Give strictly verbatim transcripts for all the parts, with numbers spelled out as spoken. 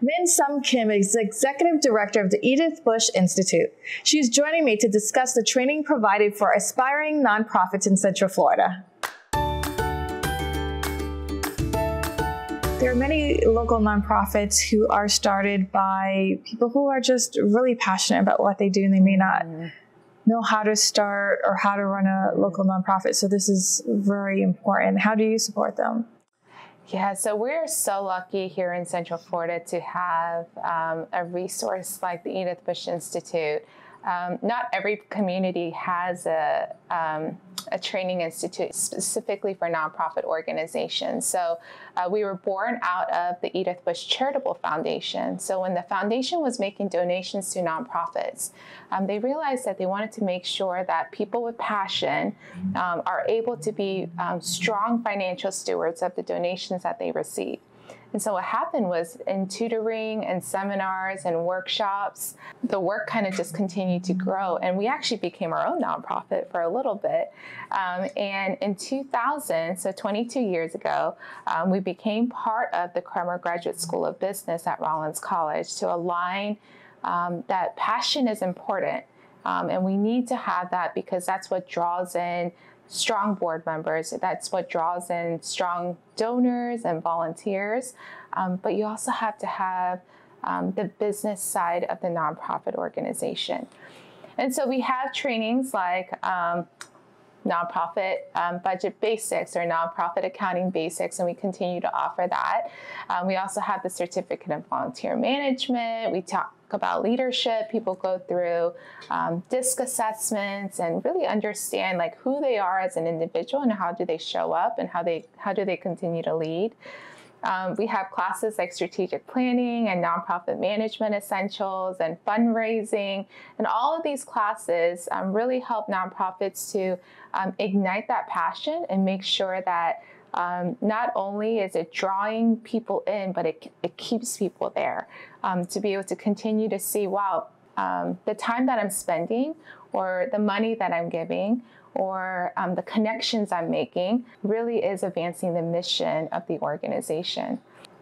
Min Sun Kim is Executive Director of the Edyth Bush Institute. She is joining me to discuss the training provided for aspiring nonprofits in Central Florida. There are many local nonprofits who are started by people who are just really passionate about what they do, and they may not know how to start or how to run a local nonprofit. So this is very important. How do you support them? Yeah, so we're so lucky here in Central Florida to have um, a resource like the Edyth Bush Institute. Um, not every community has a, um, a training institute specifically for nonprofit organizations. So uh, we were born out of the Edyth Bush Charitable Foundation. So when the foundation was making donations to nonprofits, um, they realized that they wanted to make sure that people with passion um, are able to be um, strong financial stewards of the donations that they receive. And so what happened was, in tutoring and seminars and workshops, the work kind of just continued to grow. And we actually became our own nonprofit for a little bit. Um, and in two thousand, so twenty-two years ago, um, we became part of the Crummer Graduate School of Business at Rollins College to align um, that passion is important. Um, and we need to have that because that's what draws in strong board members. That's what draws in strong donors and volunteers. Um, but you also have to have um, the business side of the nonprofit organization. And so we have trainings like um, nonprofit um, budget basics or nonprofit accounting basics, and we continue to offer that. Um, we also have the certificate in volunteer management. We talk about leadership. People go through um, DISC assessments and really understand like who they are as an individual and how do they show up and how they how do they continue to lead. Um, we have classes like strategic planning and nonprofit management essentials and fundraising, and all of these classes um, really help nonprofits to um, ignite that passion and make sure that um, not only is it drawing people in, but it, it keeps people there um, to be able to continue to see, wow, um, the time that I'm spending or the money that I'm giving or um, the connections I'm making really is advancing the mission of the organization.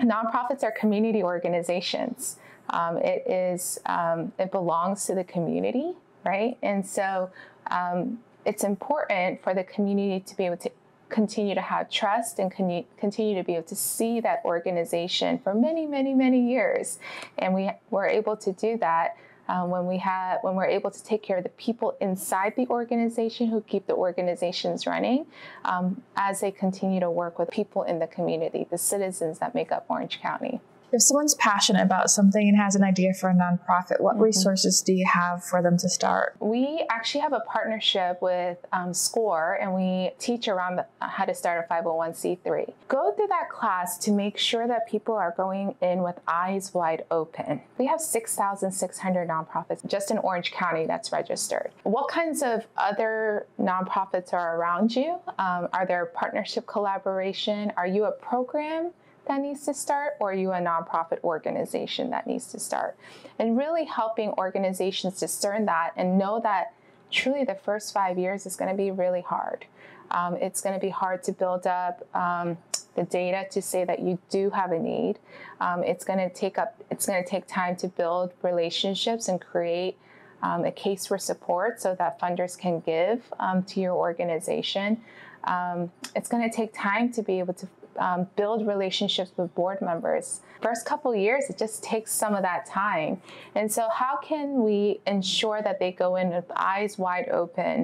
Nonprofits are community organizations. Um, it is, um, it belongs to the community, right? And so um, it's important for the community to be able to continue to have trust and con continue to be able to see that organization for many, many, many years. And we were able to do that Um, when we have, when we're able to take care of the people inside the organization who keep the organizations running um, as they continue to work with people in the community, the citizens that make up Orange County. If someone's passionate about something and has an idea for a nonprofit, what mm-hmm. resources do you have for them to start? We actually have a partnership with um, SCORE, and we teach around the, uh, how to start a five oh one c three. Go through that class to make sure that people are going in with eyes wide open. We have six thousand six hundred nonprofits just in Orange County that's registered. What kinds of other nonprofits are around you? Um, are there partnership collaboration? Are you a program that needs to start, or are you a nonprofit organization that needs to start? And really helping organizations discern that and know that truly the first five years is going to be really hard. Um, it's going to be hard to build up um, the data to say that you do have a need. Um, it's going to take up. It's going to take time to build relationships and create um, a case for support so that funders can give um, to your organization. Um, it's going to take time to be able to Um, build relationships with board members. First couple of years, it just takes some of that time. And so how can we ensure that they go in with eyes wide open?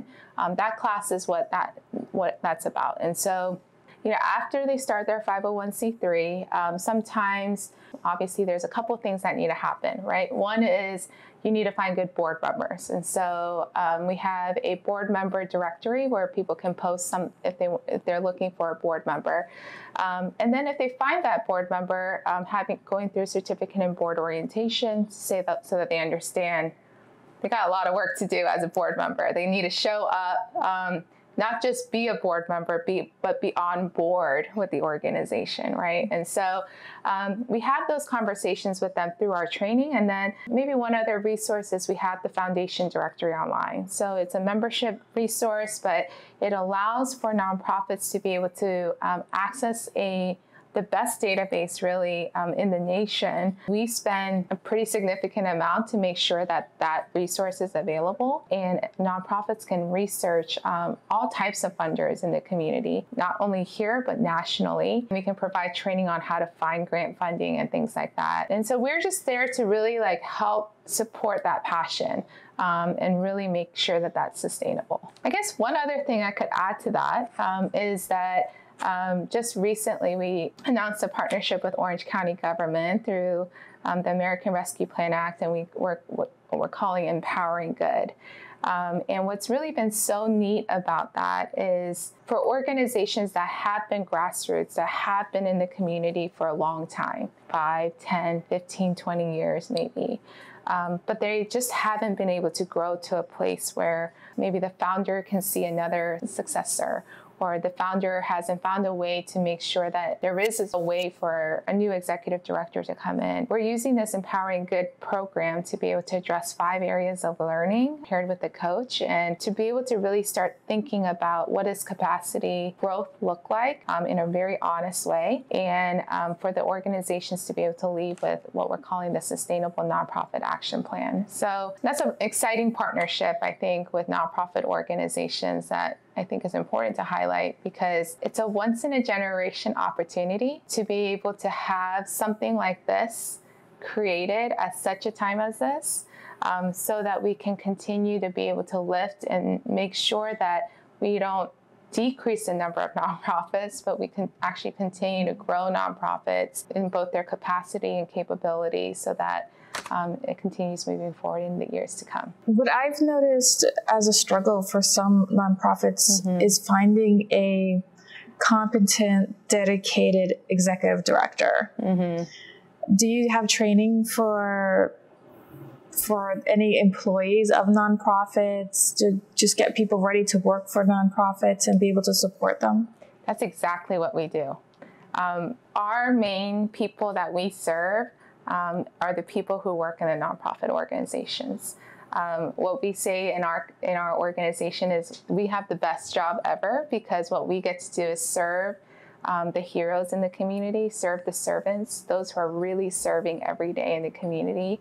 Um, that class is what that what that's about. And so, you know, after they start their five oh one c three, um, sometimes, obviously, there's a couple things that need to happen, right? One is you need to find good board members. And so um, we have a board member directory where people can post some if, they, if they're looking for a board member. Um, and then if they find that board member, um, having going through certificate and board orientation to say that, so that they understand they got a lot of work to do as a board member. They need to show up. Um, Not just be a board member, be, but be on board with the organization, right? And so um, we have those conversations with them through our training. And then maybe one other resource is we have the foundation directory online. So it's a membership resource, but it allows for nonprofits to be able to um, access a the best database really um, in the nation. We spend a pretty significant amount to make sure that that resource is available, and nonprofits can research um, all types of funders in the community, not only here, but nationally. We can provide training on how to find grant funding and things like that. And so we're just there to really like help support that passion um, and really make sure that that's sustainable. I guess one other thing I could add to that um, is that Um, just recently, we announced a partnership with Orange County government through um, the American Rescue Plan Act, and we work what we're calling Empowering Good. Um, and what's really been so neat about that is for organizations that have been grassroots, that have been in the community for a long time, five, ten, fifteen, twenty years maybe, um, but they just haven't been able to grow to a place where maybe the founder can see another successor, or the founder hasn't found a way to make sure that there is a way for a new executive director to come in. We're using this Empowering Good program to be able to address five areas of learning paired with a coach, and to be able to really start thinking about what does capacity growth look like um, in a very honest way, and um, for the organizations to be able to leave with what we're calling the Sustainable Nonprofit Action Plan. So that's an exciting partnership, I think, with nonprofit organizations that I think is important to highlight, because it's a once-in-a-generation opportunity to be able to have something like this created at such a time as this, um, so that we can continue to be able to lift and make sure that we don't decrease the number of nonprofits, but we can actually continue to grow nonprofits in both their capacity and capability, so that Um, it continues moving forward in the years to come. What I've noticed as a struggle for some nonprofits mm-hmm. is finding a competent, dedicated executive director. Mm-hmm. Do you have training for for any employees of nonprofits to just get people ready to work for nonprofits and be able to support them? That's exactly what we do. Um, our main people that we serve Um, are the people who work in the nonprofit organizations. Um, what we say in our in our organization is we have the best job ever, because what we get to do is serve um, the heroes in the community, serve the servants, those who are really serving every day in the community.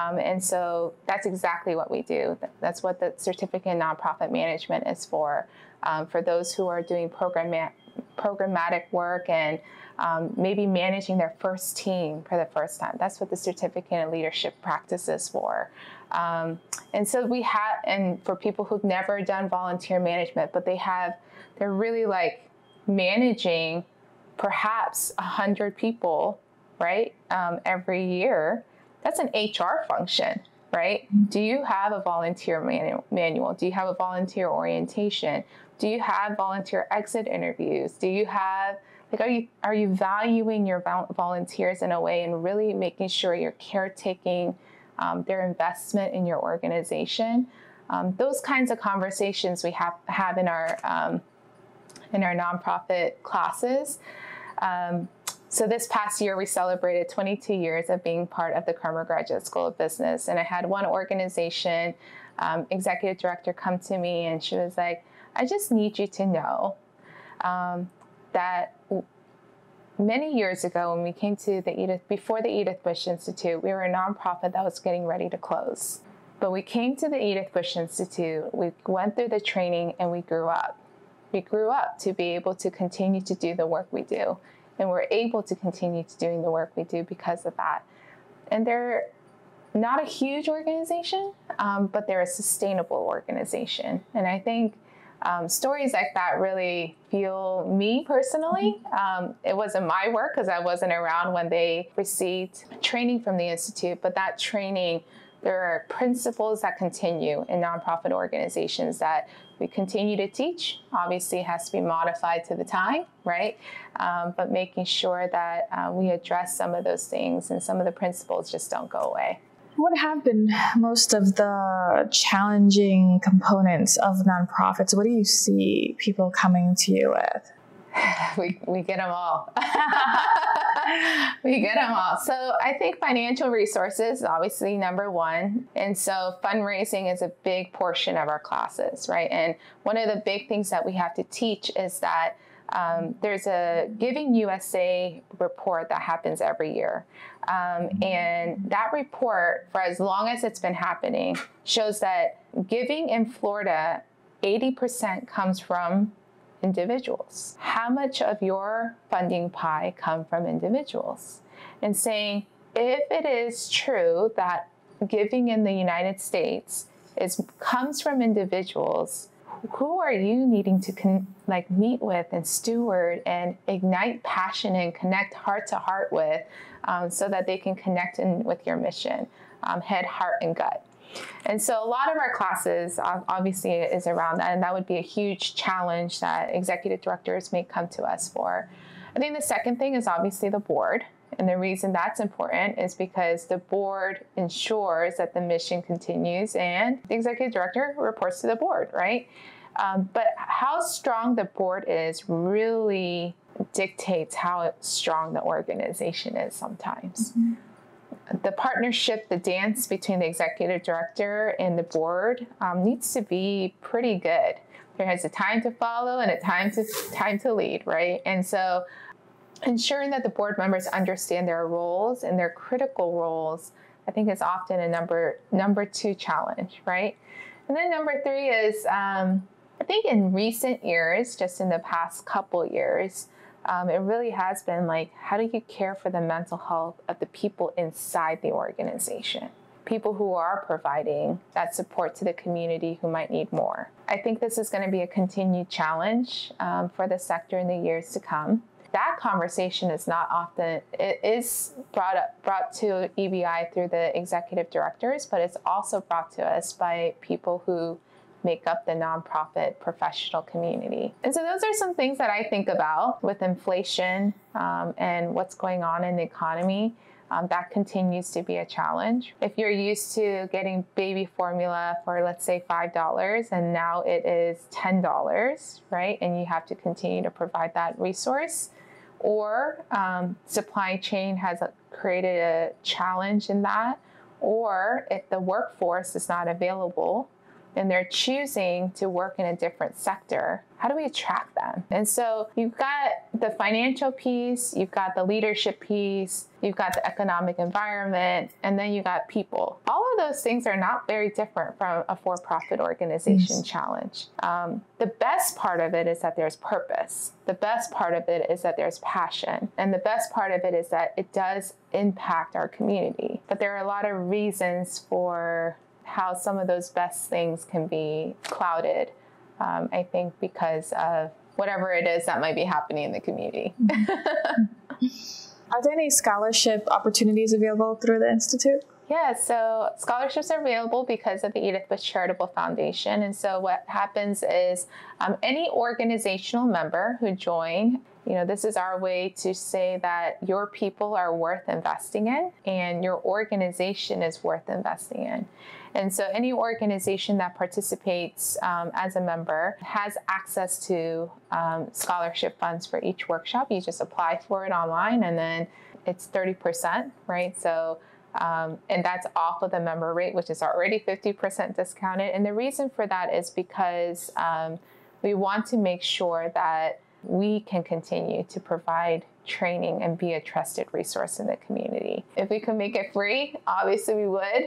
Um, and so that's exactly what we do. That's what the certificate in nonprofit management is for, um, for those who are doing program management, programmatic work, and um, maybe managing their first team for the first time. That's what the certificate in leadership practice is for. Um, and so we have, and for people who've never done volunteer management, but they have, they're really like managing perhaps a hundred people, right? Um, every year. That's an H R function, right? Do you have a volunteer manu- manual? Do you have a volunteer orientation? Do you have volunteer exit interviews? Do you have, like, are you, are you valuing your volunteers in a way and really making sure you're caretaking um, their investment in your organization? Um, those kinds of conversations we have, have in our, um, in our nonprofit classes. Um, So this past year, we celebrated twenty-two years of being part of the Crummer Graduate School of Business. And I had one organization um, executive director come to me, and she was like, I just need you to know um, that many years ago when we came to the Edyth, before the Edyth Bush Institute, we were a nonprofit that was getting ready to close. But we came to the Edyth Bush Institute, we went through the training, and we grew up. We grew up to be able to continue to do the work we do. And we're able to continue to doing the work we do because of that. And they're not a huge organization, um, but they're a sustainable organization. And I think um, stories like that really fuel me personally. Um, it wasn't my work, because I wasn't around when they received training from the Institute, but that training, there are principles that continue in nonprofit organizations that we continue to teach. Obviously, it has to be modified to the time, right? Um, but making sure that uh, we address some of those things, and some of the principles just don't go away. What have been most of the challenging components of nonprofits? What do you see people coming to you with? We, we get them all. We get them all. So I think financial resources, obviously, number one. And so fundraising is a big portion of our classes, right? And one of the big things that we have to teach is that Um, there's a Giving U S A report that happens every year. Um, and that report, for as long as it's been happening, shows that giving in Florida, eighty percent comes from individuals. How much of your funding pie come from individuals? And saying, if it is true that giving in the United States is comes from individuals, who are you needing to con like meet with and steward and ignite passion and connect heart to heart with, um, so that they can connect in with your mission, um, head, heart, and gut. And so a lot of our classes uh, obviously is around that, and that would be a huge challenge that executive directors may come to us for. I think the second thing is obviously the board. And the reason that's important is because the board ensures that the mission continues, and the executive director reports to the board, right? Um, but how strong the board is really dictates how strong the organization is sometimes. Mm-hmm. The partnership, the dance between the executive director and the board um, needs to be pretty good. There has a time to follow and a time to, time to lead, right? And so ensuring that the board members understand their roles and their critical roles, I think, is often a number number two challenge, right? And then number three is, um, I think in recent years, just in the past couple years, um, it really has been like, how do you care for the mental health of the people inside the organization? People who are providing that support to the community who might need more. I think this is going to be a continued challenge um, for the sector in the years to come. That conversation is not often, it is brought up, brought to E B I through the executive directors, but it's also brought to us by people who make up the nonprofit professional community. And so those are some things that I think about with inflation um, and what's going on in the economy. Um, that continues to be a challenge. If you're used to getting baby formula for, let's say, five dollars, and now it is ten dollars, right? And you have to continue to provide that resource. Or um, supply chain has created a challenge in that. Or if the workforce is not available and they're choosing to work in a different sector, how do we attract them? And so you've got the financial piece, you've got the leadership piece, you've got the economic environment, and then you got people. All of those things are not very different from a for-profit organization yes. challenge. Um, the best part of it is that there's purpose. The best part of it is that there's passion. And the best part of it is that it does impact our community. But there are a lot of reasons for how some of those best things can be clouded. Um, I think because of whatever it is that might be happening in the community. Are there any scholarship opportunities available through the Institute? Yeah, so scholarships are available because of the Edyth Bush Charitable Foundation. And so what happens is um, any organizational member who join, you know, this is our way to say that your people are worth investing in and your organization is worth investing in. And so any organization that participates um, as a member has access to um, scholarship funds for each workshop. You just apply for it online and then it's thirty percent, right? So, um, and that's off of the member rate, which is already fifty percent discounted. And the reason for that is because um, we want to make sure that we can continue to provide training and be a trusted resource in the community. If we can make it free, obviously we would.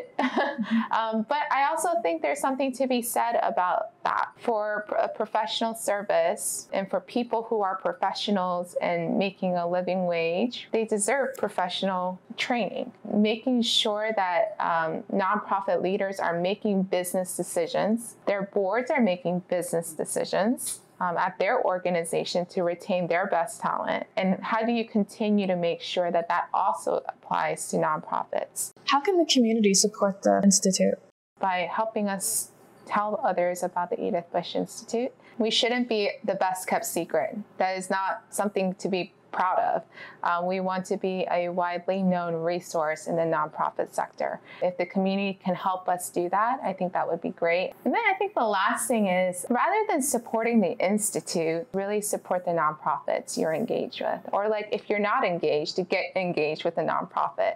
um, but I also think there's something to be said about that for a professional service, and for people who are professionals and making a living wage, they deserve professional training. Making sure that um, nonprofit leaders are making business decisions, their boards are making business decisions, Um, at their organization to retain their best talent? And how do you continue to make sure that that also applies to nonprofits? How can the community support the Institute? By helping us tell others about the Edyth Bush Institute. We shouldn't be the best kept secret. That is not something to be proud of. Um, we want to be a widely known resource in the nonprofit sector. If the community can help us do that, I think that would be great. And then I think the last thing is, rather than supporting the Institute, really support the nonprofits you're engaged with. Or like if you're not engaged, to get engaged with a nonprofit.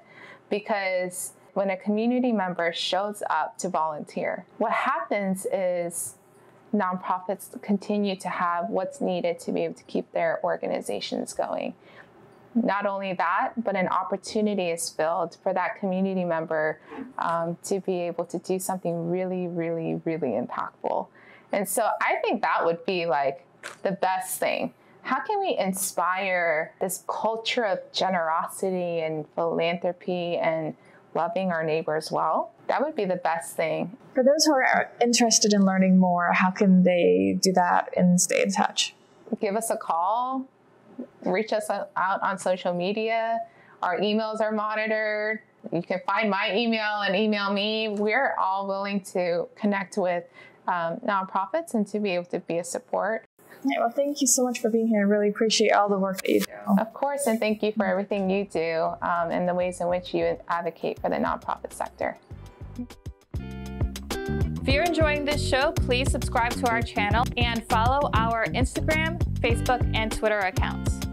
Because when a community member shows up to volunteer, what happens is nonprofits continue to have what's needed to be able to keep their organizations going. Not only that, but an opportunity is filled for that community member um, to be able to do something really, really, really impactful. And so I think that would be like the best thing. How can we inspire this culture of generosity and philanthropy and loving our neighbors well? That would be the best thing. For those who are interested in learning more, how can they do that and stay in touch? Give us a call. Reach us out on social media. Our emails are monitored. You can find my email and email me. We're all willing to connect with um, nonprofits and to be able to be a support. All right, well, thank you so much for being here. I really appreciate all the work that you do. Of course, and thank you for everything you do um, and the ways in which you advocate for the nonprofit sector. If you're enjoying this show, please subscribe to our channel and follow our Instagram, Facebook, and Twitter accounts.